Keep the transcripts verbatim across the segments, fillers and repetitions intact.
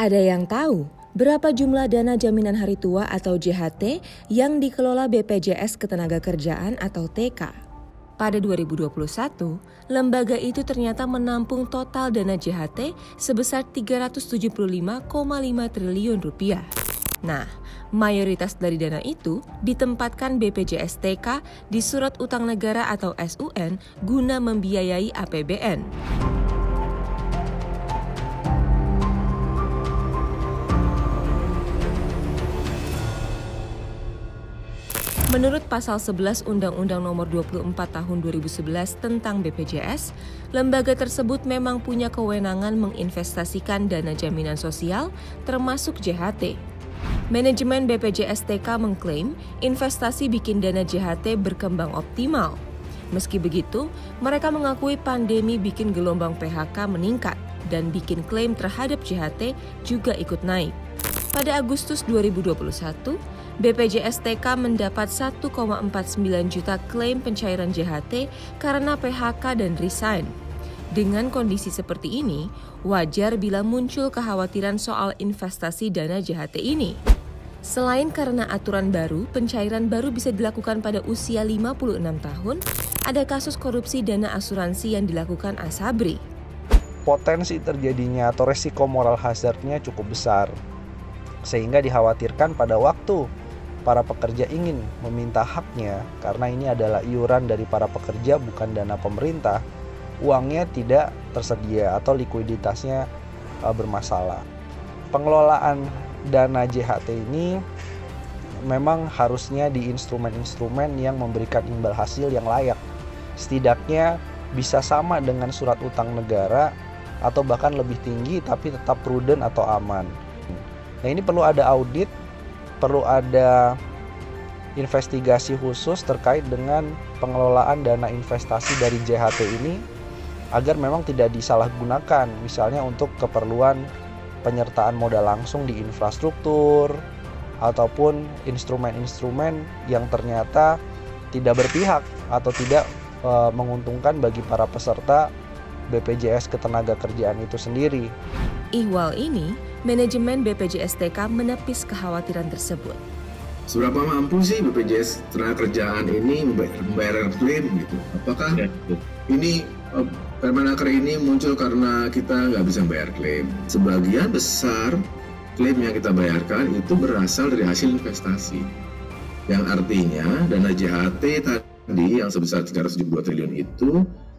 Ada yang tahu berapa jumlah dana jaminan hari tua atau J H T yang dikelola B P J S Ketenagakerjaan atau T K? Pada dua ribu dua puluh satu, lembaga itu ternyata menampung total dana J H T sebesar tiga ratus tujuh puluh lima koma lima triliun rupiah. Nah, mayoritas dari dana itu ditempatkan B P J S T K di Surat Utang Negara atau S U N guna membiayai A P B N. Menurut pasal sebelas Undang-Undang Nomor dua puluh empat Tahun dua ribu sebelas tentang B P J S, lembaga tersebut memang punya kewenangan menginvestasikan dana jaminan sosial termasuk J H T. Manajemen B P J S T K mengklaim investasi bikin dana J H T berkembang optimal. Meski begitu, mereka mengakui pandemi bikin gelombang P H K meningkat dan bikin klaim terhadap J H T juga ikut naik. Pada Agustus dua ribu dua puluh satu, B P J S T K mendapat satu koma empat sembilan juta klaim pencairan J H T karena P H K dan resign. Dengan kondisi seperti ini, wajar bila muncul kekhawatiran soal investasi dana J H T ini. Selain karena aturan baru, pencairan baru bisa dilakukan pada usia lima puluh enam tahun, ada kasus korupsi dana asuransi yang dilakukan ASABRI. Potensi terjadinya atau resiko moral hazardnya cukup besar, sehingga dikhawatirkan pada waktu para pekerja ingin meminta haknya, karena ini adalah iuran dari para pekerja bukan dana pemerintah, uangnya tidak tersedia atau likuiditasnya bermasalah. Pengelolaan dana J H T ini memang harusnya di instrumen-instrumen yang memberikan imbal hasil yang layak, setidaknya bisa sama dengan surat utang negara atau bahkan lebih tinggi tapi tetap prudent atau aman. Nah, ini perlu ada audit, perlu ada investigasi khusus terkait dengan pengelolaan dana investasi dari J H T ini agar memang tidak disalahgunakan, misalnya untuk keperluan penyertaan modal langsung di infrastruktur ataupun instrumen-instrumen yang ternyata tidak berpihak atau tidak e, menguntungkan bagi para peserta B P J S Ketenagakerjaan itu sendiri. Ihwal ini, manajemen B P J S T K menepis kekhawatiran tersebut. Seberapa mampu sih B P J S Ketenagakerjaan ini membayar klaim gitu? Apakah ini uh, Permenaker ini muncul karena kita nggak bisa bayar klaim? Sebagian besar klaim yang kita bayarkan itu berasal dari hasil investasi, yang artinya dana J H T tadi yang sebesar tiga ratus tujuh puluh dua triliun itu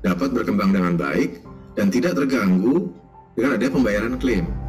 dapat berkembang dengan baik dan tidak terganggu dengan adanya pembayaran klaim.